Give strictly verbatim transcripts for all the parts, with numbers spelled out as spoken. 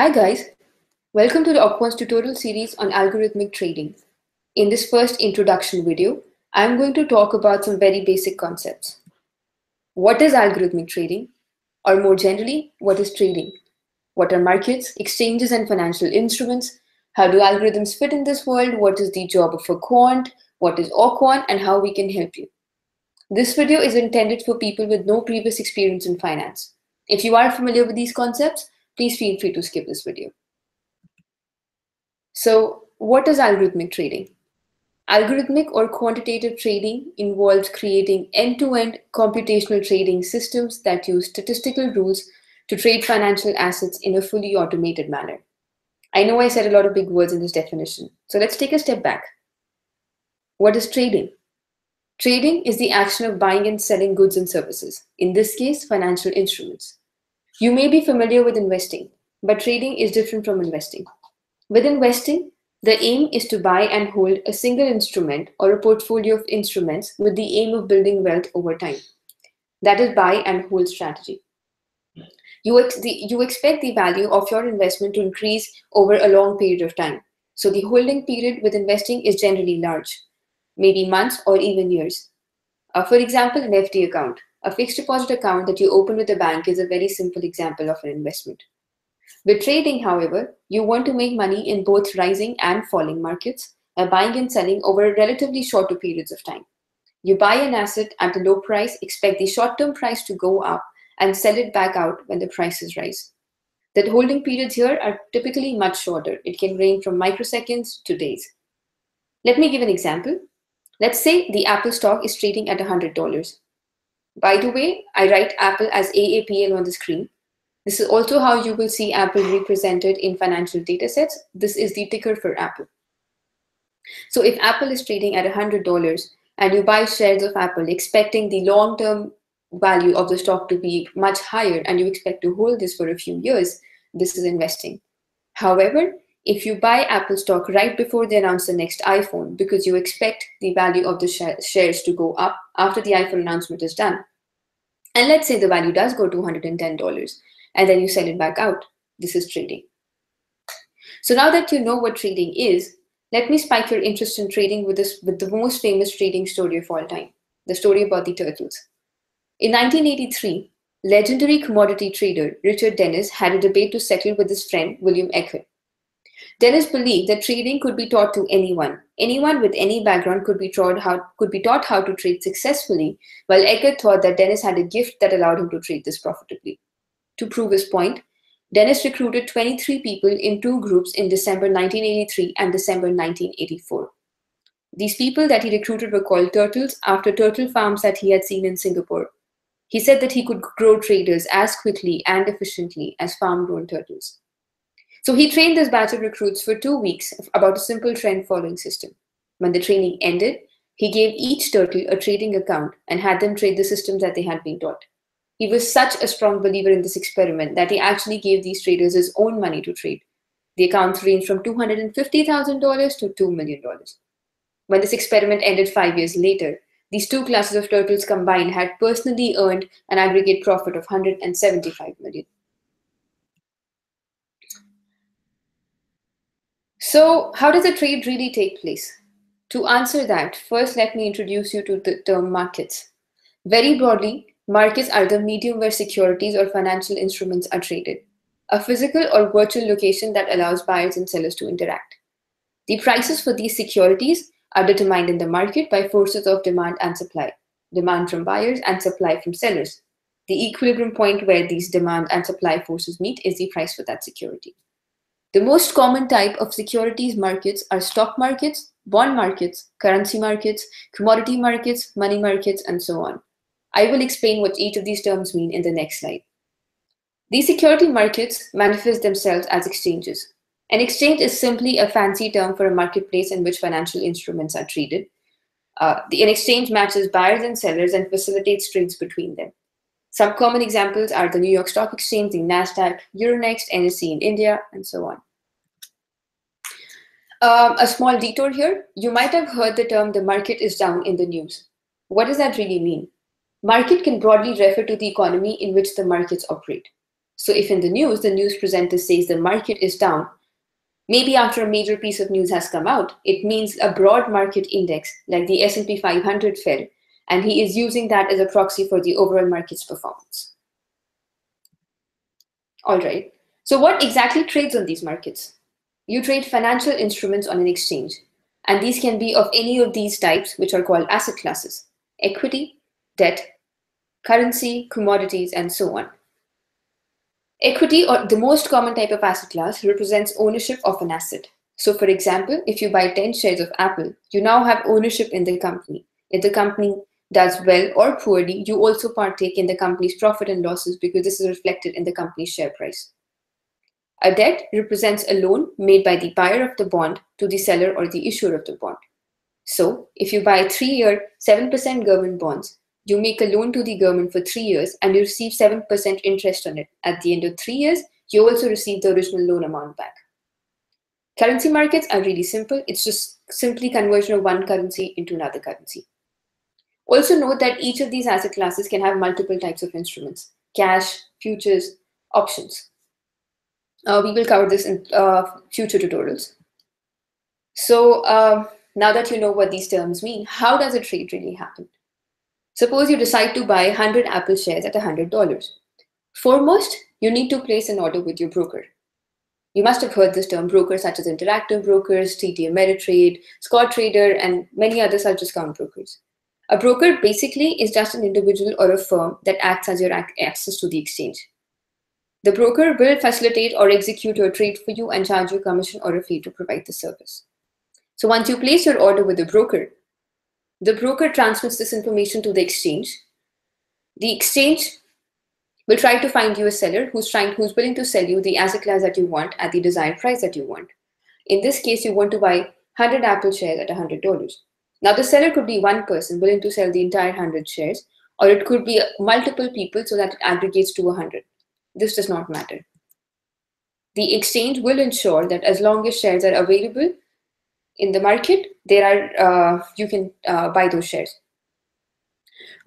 Hi guys, welcome to the Auquan's tutorial series on algorithmic trading. In this first introduction video, I'm going to talk about some very basic concepts. What is algorithmic trading? Or more generally, what is trading? What are markets, exchanges and financial instruments? How do algorithms fit in this world? What is the job of a quant? What is Auquan and how we can help you? This video is intended for people with no previous experience in finance. If you are familiar with these concepts, please feel free to skip this video. So what is algorithmic trading? Algorithmic or quantitative trading involves creating end-to-end computational trading systems that use statistical rules to trade financial assets in a fully automated manner. I know I said a lot of big words in this definition, so let's take a step back. What is trading? Trading is the action of buying and selling goods and services, in this case, financial instruments. You may be familiar with investing, but trading is different from investing. With investing, the aim is to buy and hold a single instrument or a portfolio of instruments with the aim of building wealth over time. That is buy and hold strategy. You, ex the, you expect the value of your investment to increase over a long period of time. So the holding period with investing is generally large, maybe months or even years. Uh, for example, an F D account. A fixed deposit account that you open with a bank is a very simple example of an investment. With trading, however, you want to make money in both rising and falling markets by buying and selling over relatively shorter periods of time. You buy an asset at a low price, expect the short-term price to go up, and sell it back out when the prices rise. The holding periods here are typically much shorter. It can range from microseconds to days. Let me give an example. Let's say the Apple stock is trading at one hundred dollars. By the way, I write Apple as A A P L on the screen. This is also how you will see Apple represented in financial datasets. This is the ticker for Apple. So if Apple is trading at one hundred dollars and you buy shares of Apple expecting the long-term value of the stock to be much higher and you expect to hold this for a few years, this is investing. However, if you buy Apple stock right before they announce the next iPhone because you expect the value of the sh- shares to go up after the iPhone announcement is done, and let's say the value does go to one hundred ten dollars, and then you sell it back out, this is trading. So now that you know what trading is, let me spike your interest in trading with, this, with the most famous trading story of all time, the story about the turtles. In nineteen eighty-three, legendary commodity trader Richard Dennis had a debate to settle with his friend William Eckert. Dennis believed that trading could be taught to anyone. Anyone with any background could be taught how, could be taught how to trade successfully, while Eckert thought that Dennis had a gift that allowed him to trade this profitably. To prove his point, Dennis recruited twenty-three people in two groups in December nineteen eighty-three and December nineteen eighty-four. These people that he recruited were called turtles after turtle farms that he had seen in Singapore. He said that he could grow traders as quickly and efficiently as farm-grown turtles. So he trained this batch of recruits for two weeks about a simple trend following system. When the training ended, he gave each turtle a trading account and had them trade the systems that they had been taught. He was such a strong believer in this experiment that he actually gave these traders his own money to trade. The accounts ranged from two hundred fifty thousand dollars to two million dollars. When this experiment ended five years later, these two classes of turtles combined had personally earned an aggregate profit of one hundred seventy-five million dollars. So how does a trade really take place? To answer that, first let me introduce you to the term markets. Very broadly, markets are the medium where securities or financial instruments are traded, a physical or virtual location that allows buyers and sellers to interact. The prices for these securities are determined in the market by forces of demand and supply, demand from buyers and supply from sellers. The equilibrium point where these demand and supply forces meet is the price for that security. The most common type of securities markets are stock markets, bond markets, currency markets, commodity markets, money markets, and so on. I will explain what each of these terms mean in the next slide. These security markets manifest themselves as exchanges. An exchange is simply a fancy term for a marketplace in which financial instruments are traded. Uh, the, an exchange matches buyers and sellers and facilitates trades between them. Some common examples are the New York Stock Exchange, the NASDAQ, Euronext, N S E in India, and so on. Um, a small detour here. You might have heard the term the market is down in the news. What does that really mean? Market can broadly refer to the economy in which the markets operate. So if in the news, the news presenter says the market is down, maybe after a major piece of news has come out, it means a broad market index like the S and P five hundred fell, and he is using that as a proxy for the overall market's performance. All right, so what exactly trades on these markets? You trade financial instruments on an exchange, and these can be of any of these types, which are called asset classes: equity, debt, currency, commodities, and so on. Equity, or the most common type of asset class, represents ownership of an asset. So for example, if you buy ten shares of Apple, you now have ownership in the company. If the company does well or poorly, you also partake in the company's profit and losses because this is reflected in the company's share price. A debt represents a loan made by the buyer of the bond to the seller or the issuer of the bond. So if you buy three-year, seven percent government bonds, you make a loan to the government for three years and you receive seven percent interest on it. At the end of three years, you also receive the original loan amount back. Currency markets are really simple. It's just simply conversion of one currency into another currency. Also note that each of these asset classes can have multiple types of instruments: cash, futures, options. Uh, we will cover this in uh, future tutorials. So uh, now that you know what these terms mean, how does a trade really happen? Suppose you decide to buy one hundred Apple shares at one hundred dollars. Foremost, you need to place an order with your broker. You must have heard this term. Brokers such as Interactive Brokers, T D Ameritrade, Scottrade, and many other such discount brokers. A broker basically is just an individual or a firm that acts as your access to the exchange. The broker will facilitate or execute your trade for you and charge you commission or a fee to provide the service. So once you place your order with the broker, the broker transmits this information to the exchange. The exchange will try to find you a seller who's trying, who's willing to sell you the asset class that you want at the desired price that you want. In this case, you want to buy one hundred Apple shares at one hundred dollars. Now, the seller could be one person willing to sell the entire one hundred shares, or it could be multiple people so that it aggregates to one hundred. This does not matter. The exchange will ensure that as long as shares are available in the market, there are uh, you can uh, buy those shares.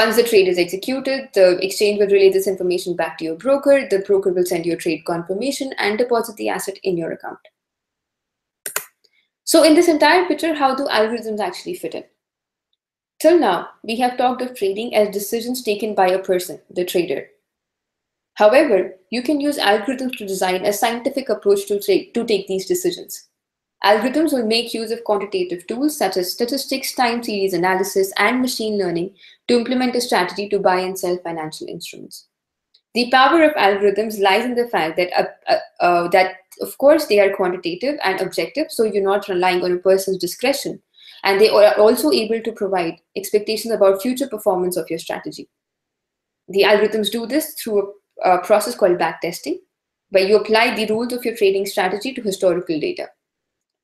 Once the trade is executed, the exchange will relay this information back to your broker. The broker will send you a trade confirmation and deposit the asset in your account. So in this entire picture, how do algorithms actually fit in? Till now, we have talked of trading as decisions taken by a person, the trader. However, you can use algorithms to design a scientific approach to trade, to take these decisions. Algorithms will make use of quantitative tools such as statistics, time series analysis, and machine learning to implement a strategy to buy and sell financial instruments. The power of algorithms lies in the fact that, uh, uh, uh, that of course, they are quantitative and objective, so you're not relying on a person's discretion, and they are also able to provide expectations about future performance of your strategy. The algorithms do this through a, a process called backtesting, where you apply the rules of your trading strategy to historical data.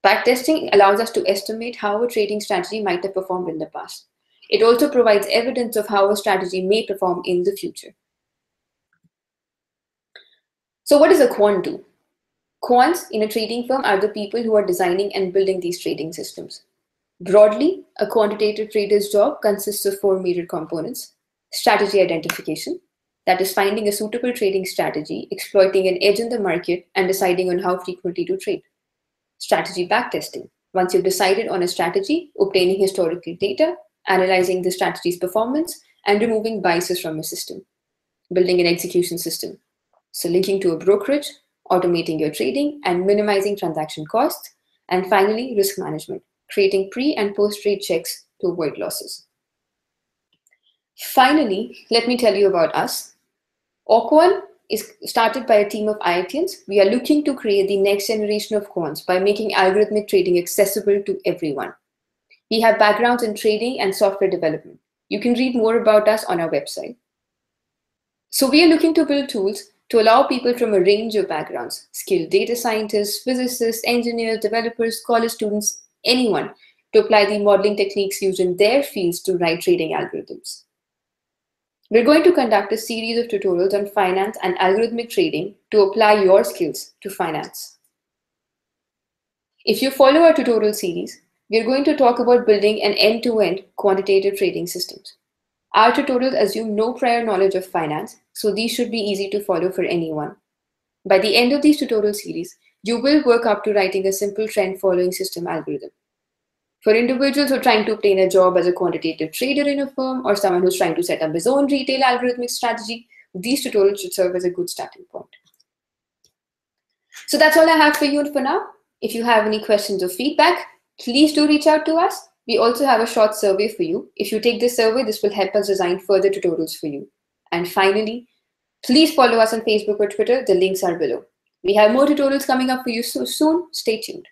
Backtesting allows us to estimate how a trading strategy might have performed in the past. It also provides evidence of how a strategy may perform in the future. So what does a quant do? Quants in a trading firm are the people who are designing and building these trading systems. Broadly, a quantitative trader's job consists of four major components: strategy identification, that is finding a suitable trading strategy, exploiting an edge in the market, and deciding on how frequently to trade. Strategy backtesting. Once you've decided on a strategy, obtaining historical data, analyzing the strategy's performance, and removing biases from a system. Building an execution system. So linking to a brokerage, automating your trading, and minimizing transaction costs. And finally, risk management. Creating pre- and post-trade checks to avoid losses. Finally, let me tell you about us. Auquan is started by a team of I I Tians. We are looking to create the next generation of quants by making algorithmic trading accessible to everyone. We have backgrounds in trading and software development. You can read more about us on our website. So we are looking to build tools to allow people from a range of backgrounds: skilled data scientists, physicists, engineers, developers, college students, anyone, to apply the modeling techniques used in their fields to write trading algorithms. We're going to conduct a series of tutorials on finance and algorithmic trading to apply your skills to finance. If you follow our tutorial series, we're going to talk about building an end-to-end quantitative trading system. Our tutorials assume no prior knowledge of finance, so these should be easy to follow for anyone. By the end of these tutorial series, you will work up to writing a simple trend following system algorithm. For individuals who are trying to obtain a job as a quantitative trader in a firm, or someone who's trying to set up his own retail algorithmic strategy, these tutorials should serve as a good starting point. So that's all I have for you for now. If you have any questions or feedback, please do reach out to us. We also have a short survey for you. If you take this survey, this will help us design further tutorials for you. And finally, please follow us on Facebook or Twitter. The links are below. We have more tutorials coming up for you so soon. Stay tuned.